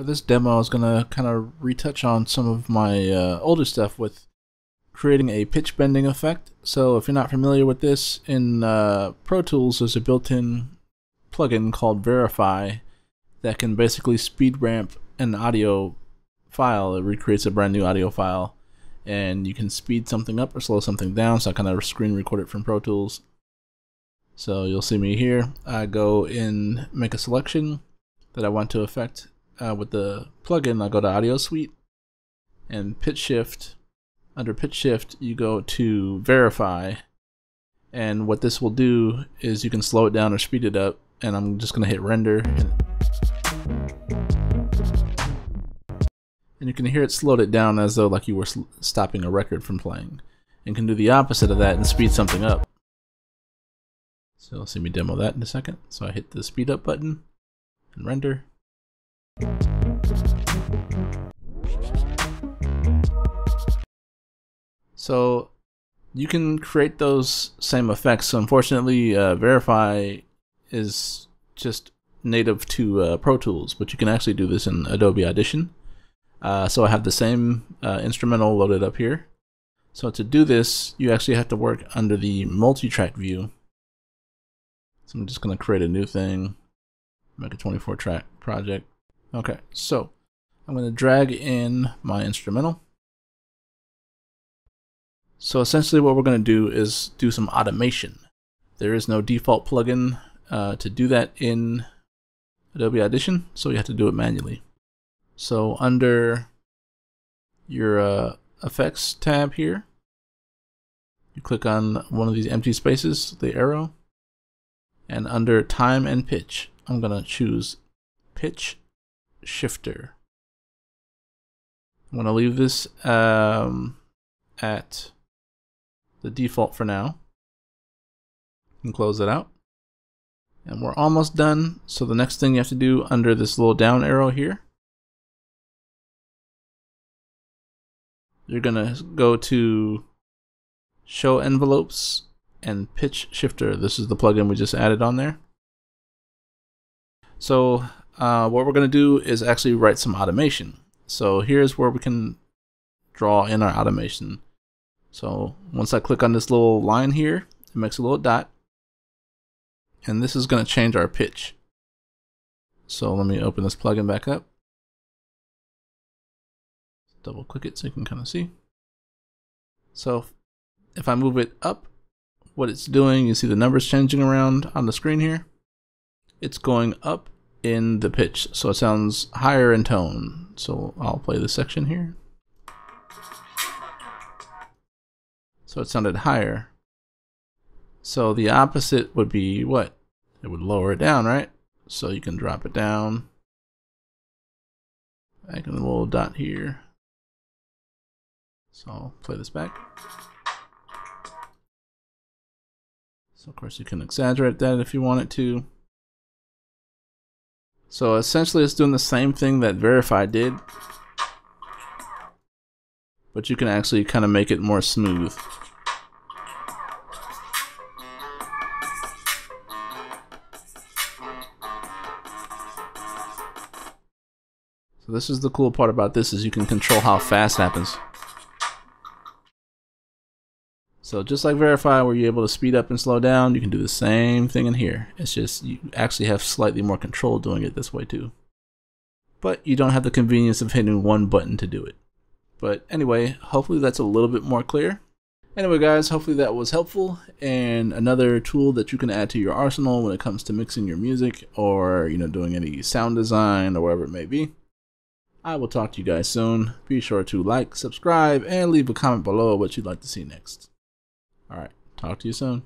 For this demo, I was going to kind of retouch on some of my older stuff with creating a pitch bending effect. So if you're not familiar with this, in Pro Tools there's a built-in plugin called VariFi that can basically speed ramp an audio file. It recreates a brand new audio file, and you can speed something up or slow something down. So I kind of screen record it from Pro Tools. So you'll see me here. I go in, make a selection that I want to affect with the plugin. I go to Audio Suite and Pitch Shift. Under Pitch Shift, you go to VariFi, and what this will do is you can slow it down or speed it up. And I'm just going to hit Render, and you can hear it slowed it down as though like you were stopping a record from playing. And can do the opposite of that and speed something up. So you'll see me demo that in a second. So I hit the speed up button and render. So you can create those same effects. So unfortunately, VariFi is just native to Pro Tools, but you can actually do this in Adobe Audition. So I have the same instrumental loaded up here. So to do this, you actually have to work under the multi-track view. So I'm just going to create a new thing, make a 24-track project. Okay, so I'm going to drag in my instrumental. So essentially what we're going to do is do some automation. There is no default plugin to do that in Adobe Audition, so you have to do it manually. So under your effects tab here, you click on one of these empty spaces, the arrow, and under time and pitch, I'm going to choose pitch shifter. I'm going to leave this at the default for now and close it out. And we're almost done. So the next thing you have to do under this little down arrow here, you're gonna go to show envelopes and pitch shifter. This is the plugin we just added on there. So what we're gonna do is actually write some automation. So here's where we can draw in our automation. So once I click on this little line here, it makes a little dot. And this is going to change our pitch. So let me open this plugin back up. Double click it so you can kind of see. So if I move it up, what it's doing, you see the numbers changing around on the screen here. It's going up in the pitch. So it sounds higher in tone. So I'll play this section here. So it sounded higher. So the opposite would be what? It would lower it down, right? So you can drop it down. Back in the little dot here. So I'll play this back. So of course you can exaggerate that if you want it to. So essentially it's doing the same thing that VariFi did, but you can actually kind of make it more smooth. This is the cool part about this, is you can control how fast it happens. So just like VariFi, where you're able to speed up and slow down, you can do the same thing in here. It's just you actually have slightly more control doing it this way too. But you don't have the convenience of hitting one button to do it. But anyway, hopefully that's a little bit more clear. Anyway guys, hopefully that was helpful, and another tool that you can add to your arsenal when it comes to mixing your music or, you know, doing any sound design or whatever it may be. I will talk to you guys soon. Be sure to like, subscribe, and leave a comment below what you'd like to see next. All right, talk to you soon.